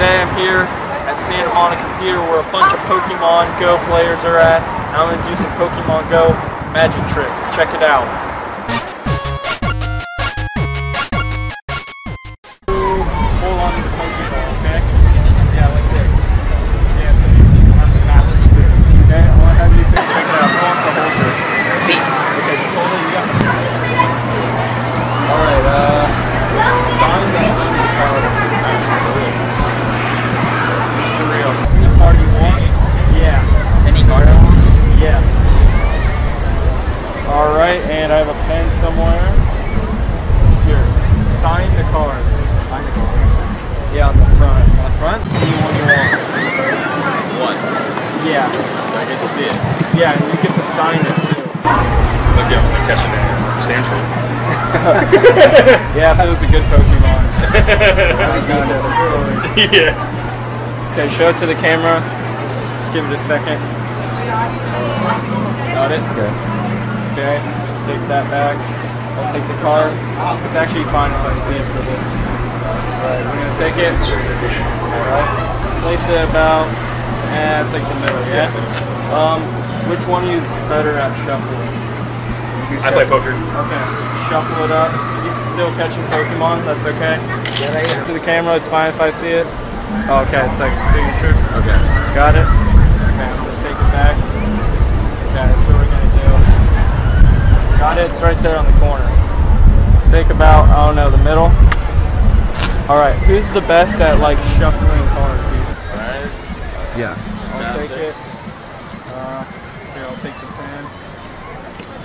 Today I'm here at Santa Monica Pier where a bunch of Pokemon Go players are at. I'm going to do some Pokemon Go magic tricks. Check it out. Hold on to the Pokeball, okay? Yeah, like this. Yeah, so you can have the balance there. Okay, I want to have you think. Check it out. Who wants to hold this? Okay, just hold it. You got it. Alright, Alright, and I have a pen somewhere. Here, sign the card. Sign the card. Yeah, on the front. On the front? You want your one. Yeah. I can see it. Yeah, and you get to sign it too. Look out, I'm catching it. Axentra. Yeah, if it was a good Pokemon. Yeah. Okay, show it to the camera. Just give it a second. Got it? Okay. Okay, take that back. I'll take the card. It's actually fine if I see it for this. Alright, I'm gonna take it. Alright. Place it about, it's like the middle, yeah? Which one of you is better at shuffling? I play poker. Okay, shuffle it up. He's still catching Pokemon, that's okay. Yeah, right here. To the camera, it's fine if I see it. Oh, okay, it's like signature. Okay. Got it? Okay, I'm gonna take it back. Okay, so we're gonna got it, it's right there on the corner. Take about, I don't know, the middle. Alright, who's the best at like shuffling cards? Alright. Yeah. I'll take it. Here, I'll take the pen.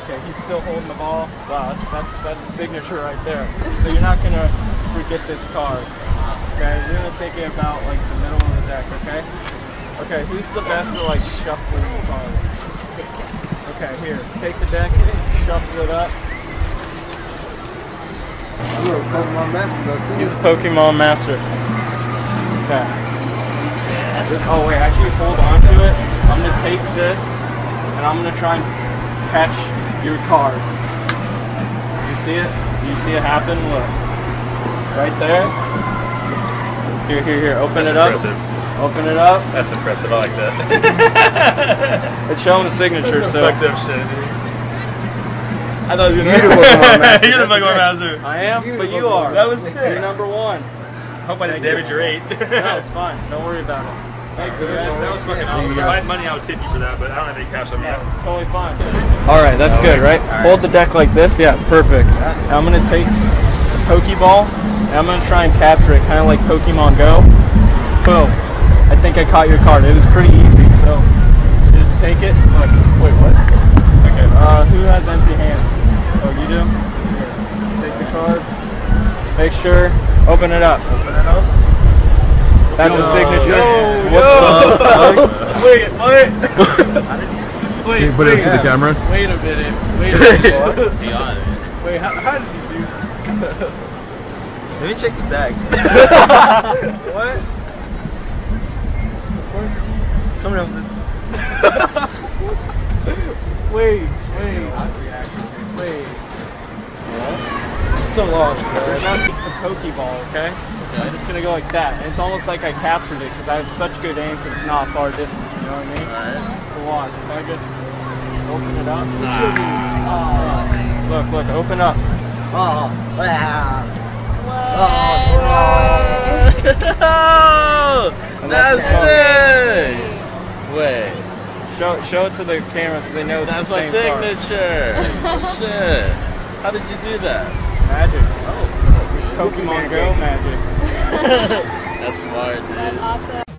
Okay, he's still holding the ball. Wow, that's a signature right there. So you're not gonna forget this card. Okay, you're gonna take it about like the middle of the deck, okay? Okay, who's the best at like shuffling cards? This guy. Okay, here, take the deck. Shuffle it up. You're a Pokemon master, though. He's a Pokemon master. Okay. Oh wait, actually hold on to it. I'm gonna take this and I'm gonna try and catch your card. You see it? You see it happen? Look. Right there. Here, here, here. Open it up. That's impressive. Open it up. That's impressive. I like that. It's showing the signature, so. Fucked up shit. I thought you were the Pokemon master. You're the Pokemon master. I am, but you are. That was sick. You're number one. I hope I didn't damage your 8. No, it's fine. Don't worry about it. Thanks, guys. That was fucking awesome. If I had money, I would tip you for that, but I don't have any cash on me. Yeah, it's totally fine. Alright, that's good, right? Hold the deck like this. Yeah, perfect. Now I'm going to take the Pokeball, and I'm going to try and capture it, kind of like Pokemon Go. Boom. I think I caught your card. It was pretty easy, so just take it. Wait, what? Okay, who has empty hands? Oh, you do? Take the card. Make sure. Open it up. Open it up. That's a signature. Yo! Wait, what? Wait, can you put it to the camera? Wait a minute. Wait a minute. Wait, how did you do that? Let me check the deck. What? Someone help this. Wait. I'm so lost, man. That's the Pokeball, okay? I'm just gonna go like that. And it's almost like I captured it because I have such good aim because it's not far distance, you know what I mean? Alright. So watch. If I just open it up. Look, open up. Oh, wow. Oh, that's sick! Wait. Show it to the camera so they know it's the same card. That's my signature! Shit! How did you do that? Magic. Oh, Pokemon Go magic. That's smart, dude. That's awesome.